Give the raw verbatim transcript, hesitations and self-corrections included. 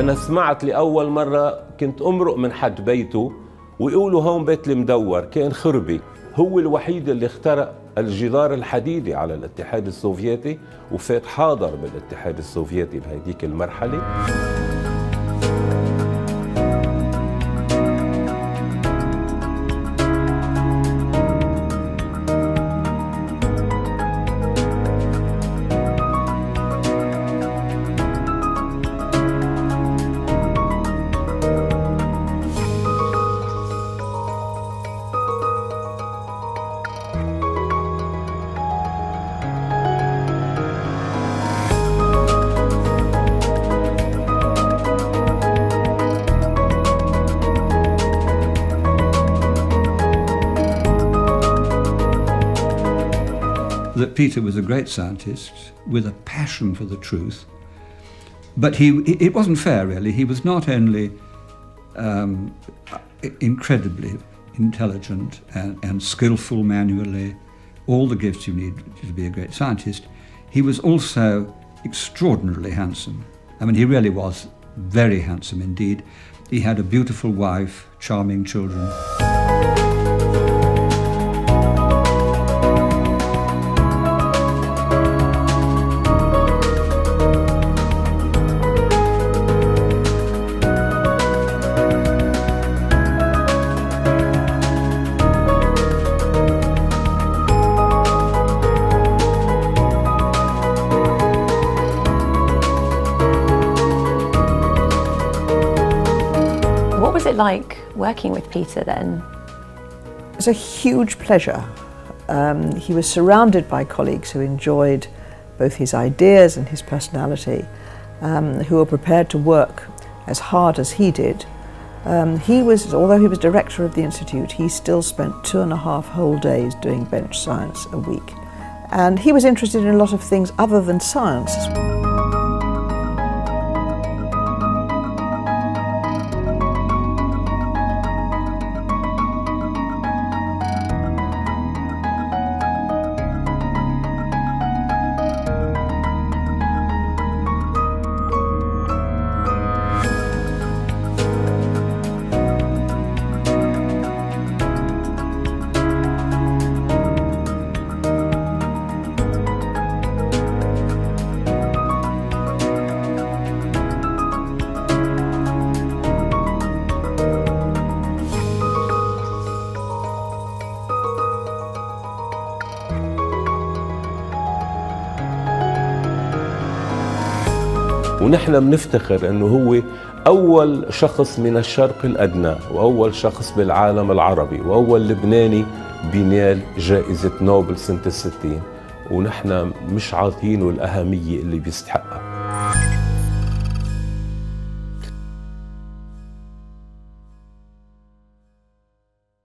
أنا سمعت لأول مرة كنت أمرق من حد بيته ويقولوا هون بيت المدور، كان خربي. هو الوحيد اللي اخترق الجدار الحديدي على الاتحاد السوفيتي وفات حاضر بالاتحاد السوفيتي بهيديك المرحلة. That Peter was a great scientist with a passion for the truth, but he, it wasn't fair really. He was not only um, incredibly intelligent and, and skillful manually, all the gifts you need to be a great scientist, he was also extraordinarily handsome. I mean, he really was very handsome indeed. He had a beautiful wife, charming children. Like working with Peter then? It was a huge pleasure. Um, he was surrounded by colleagues who enjoyed both his ideas and his personality, um, who were prepared to work as hard as he did. Um, he was, although he was director of the Institute, he still spent two and a half whole days doing bench science a week. And he was interested in a lot of things other than science. ونحن بنفتخر انه هو اول شخص من الشرق الادنى واول شخص بالعالم العربي واول لبناني بينال جائزة نوبل سنة الستين، ونحن مش عاطينه الاهمية اللي بيستحقها.